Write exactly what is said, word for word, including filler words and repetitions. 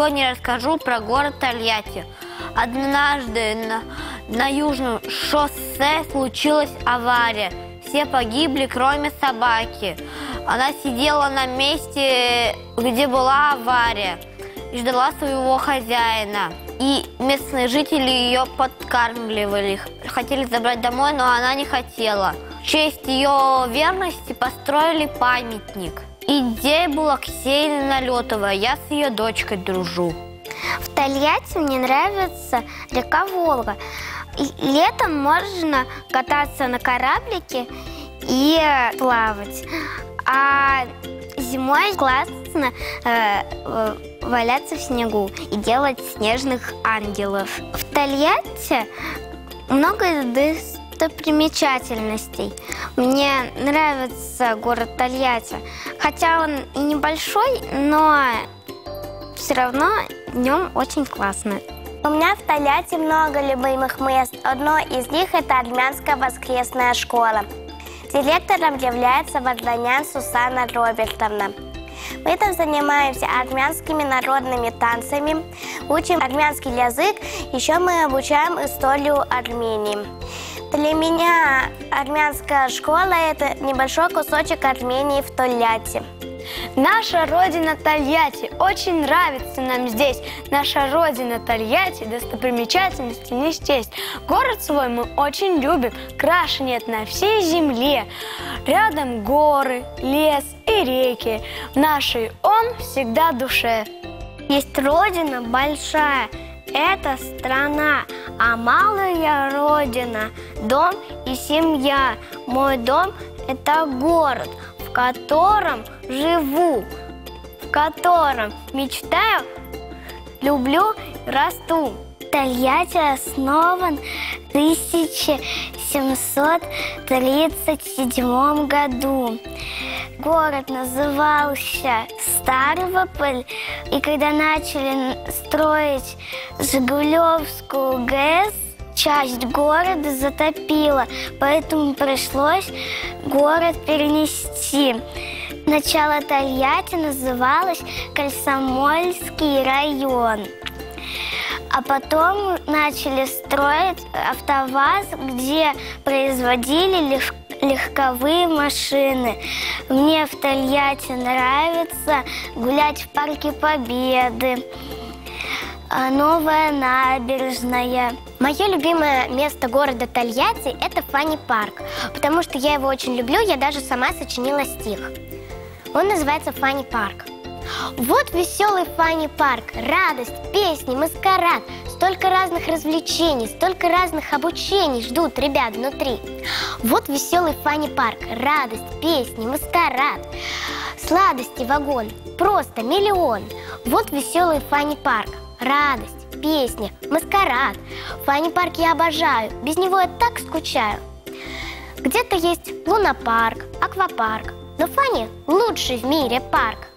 сегодня расскажу про город Тольятти. Однажды на, на Южном шоссе случилась авария. Все погибли, кроме собаки. Она сидела на месте, где была авария, и ждала своего хозяина. И местные жители ее подкармливали. Хотели забрать домой, но она не хотела. В честь ее верности построили памятник. Идея была Ксении Налетовой, я с ее дочкой дружу. В Тольятти мне нравится река Волга. Летом можно кататься на кораблике и плавать. А зимой классно э, валяться в снегу и делать снежных ангелов. В Тольятти много достопримечательностей. Мне нравится город Тольятти. Хотя он и небольшой, но все равно днем очень классно. У меня в Тольятти много любимых мест. Одно из них – это армянская воскресная школа. Директором является Варданян Сусана Робертовна. Мы там занимаемся армянскими народными танцами, учим армянский язык, еще мы обучаем историю Армении. Для меня армянская школа – это небольшой кусочек Армении в Тольятти. Наша родина Тольятти. Очень нравится нам здесь. Наша родина Тольятти, достопримечательности не счесть. Город свой мы очень любим, краше нет на всей земле. Рядом горы, лес и реки, в нашей он всегда душе. Есть родина большая, это страна, а малая родина, дом и семья. Мой дом – это город, в котором живу, в котором мечтаю, люблю, расту. Тольятти основан в тысяча семьсот тридцать седьмом году. Город назывался Старовополь, и когда начали строить Жигулевскую ГЭС, часть города затопило, поэтому пришлось город перенести. Начало Тольятти называлось Комсомольский район. А потом начали строить Автоваз, где производили лег- легковые машины. Мне в Тольятти нравится гулять в парке Победы. Новая набережная. Мое любимое место города Тольятти – это Фанни-парк, потому что я его очень люблю, я даже сама сочинила стих. Он называется «Фанни-парк». Вот веселый Фанни-парк, радость, песни, маскарад, столько разных развлечений, столько разных обучений ждут ребят внутри. Вот веселый Фанни-парк, радость, песни, маскарад, сладости вагон, просто миллион. Вот веселый Фанни-парк. Радость, песни, маскарад. Фанни-парк я обожаю, без него я так скучаю. Где-то есть лунопарк, аквапарк, но Фанни – лучший в мире парк.